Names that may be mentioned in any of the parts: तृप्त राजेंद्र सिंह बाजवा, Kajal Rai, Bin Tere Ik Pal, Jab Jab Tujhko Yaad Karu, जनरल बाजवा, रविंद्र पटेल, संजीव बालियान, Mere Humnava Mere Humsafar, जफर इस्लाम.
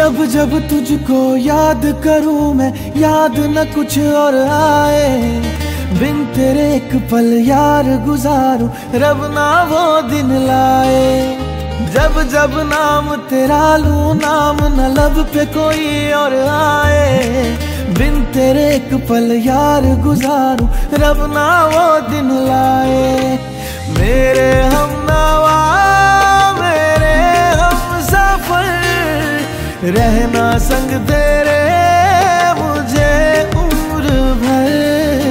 जब जब तुझको याद करूं मैं, याद न कुछ और आए, बिन तेरे एक पल यार गुजारूं, रब ना वो दिन लाए। जब जब नाम तेरा लूं, नाम न लब पे कोई और आए, बिन तेरे एक पल यार गुजारूं, रब ना वो दिन लाए। मेरे हमनवा मेरे हमसफर, रहना संग तेरे मुझे उम्र भर।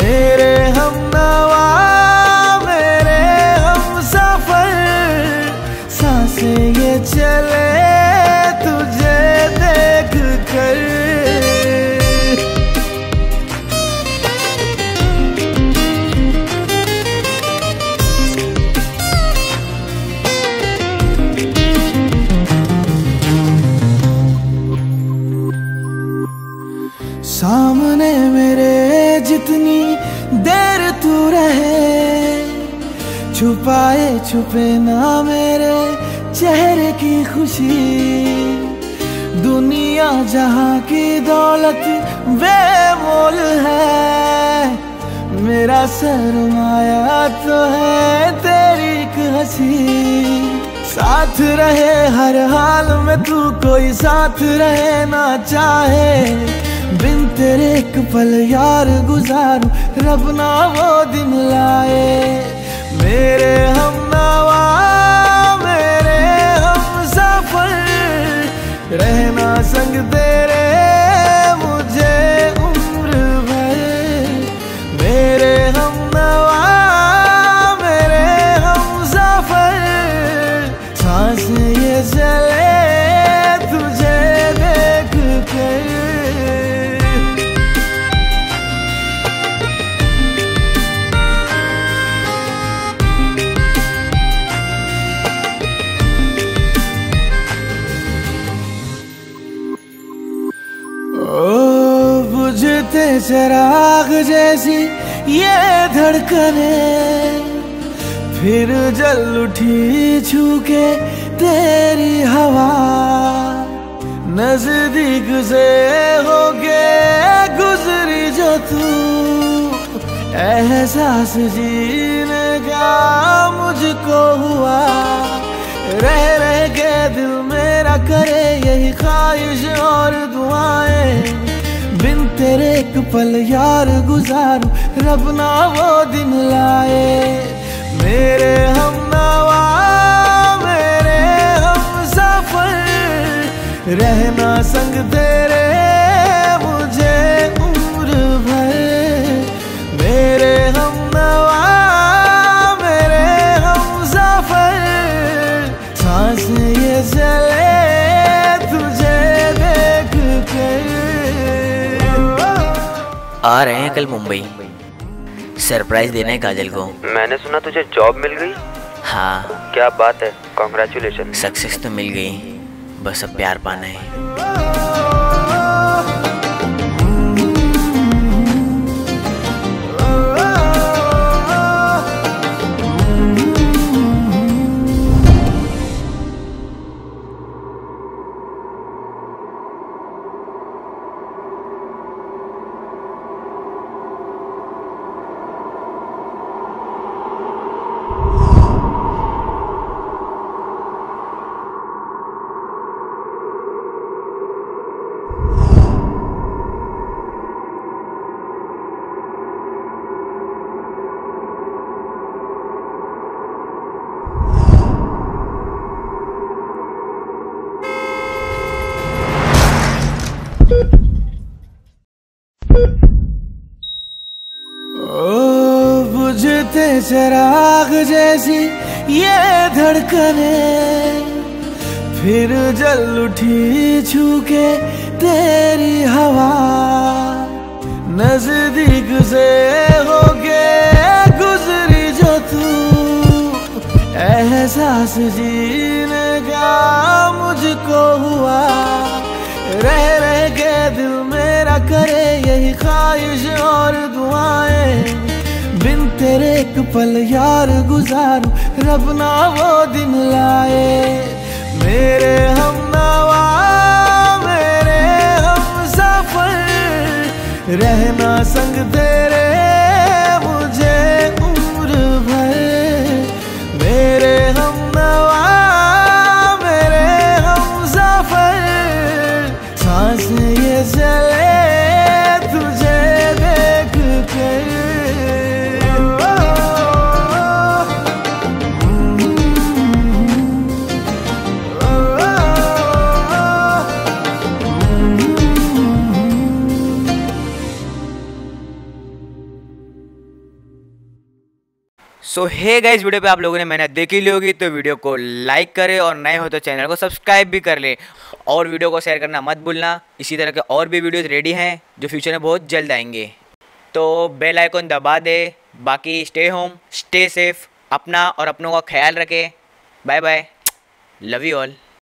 मेरे हमनवा मेरे हमसफर, सांसें ये चले तुझे देख कर। सामने मेरे जितनी देर तू रहे, छुपाए छुपे ना मेरे चेहरे की खुशी। दुनिया जहां की दौलत बेमोल है, मेरा सरमाया तो है तेरी एक हंसी। साथ रहे हर हाल में तू, कोई साथ रहे ना चाहे, बिन तेरे एक पल यार गुजारूं, रब ना वो दिन लाए। मेरे हमनवा मेरे हमसफर, रहना संग तेरे मुझे उम्र भर। मेरे हमनवा मेरे हमसफर, सांसें ये चले तुझे देख कर। बुझते चिराग जैसी ये धड़कने, फिर जल उठी छू के तेरी हवा। नजदीक से होके गुजरी जो तू, एहसास जीने का मुझको हुआ। रह रह के दिल मेरा करे यही ख्वाहिश और दुआएं, बिन तेरे एक पल यार गुजारूं, रब ना वो दिन लाए। मेरे हमनवा मेरे हमसफर, रहना संग तेरे मुझे उम्र भर। मेरे हमनवा मेरे हमसफर, सांसें ये चले तुझे देख कर। आ रहे हैं कल मुंबई, सरप्राइज देना है काजल को। मैंने सुना तुझे जॉब मिल गई। हाँ, क्या बात है, कॉन्ग्रेचुलेशन। सक्सेस तो मिल गई, बस अब प्यार पाना चिराग जैसी ये धड़कने, फिर जल उठी छू के तेरी हवा। नजदीक से होके गुजरी जो तू, एहसास जीने का मुझको हुआ। रह रह के दिल मेरा करे यही ख्वाहिश और दुआएं, बिन तेरे एक पल यार गुजारूं, रब ना वो दिन लाए। मेरे हमनवा रहना संग तेरे मुझे उम्र भर, मेरे हम नवा मेरे हम सफर, सांस ये चले तुझे देख कर। सो हे गाइस, वीडियो पे आप लोगों ने मैंने देखी ली होगी, तो वीडियो को लाइक करें और नए हो तो चैनल को सब्सक्राइब भी कर लें और वीडियो को शेयर करना मत भूलना। इसी तरह के और भी वीडियोस रेडी हैं जो फ्यूचर में बहुत जल्द आएंगे, तो बेल आइकॉन दबा दे। बाकी स्टे होम, स्टे सेफ, अपना और अपनों का ख्याल रखें। Bye bye, love you all.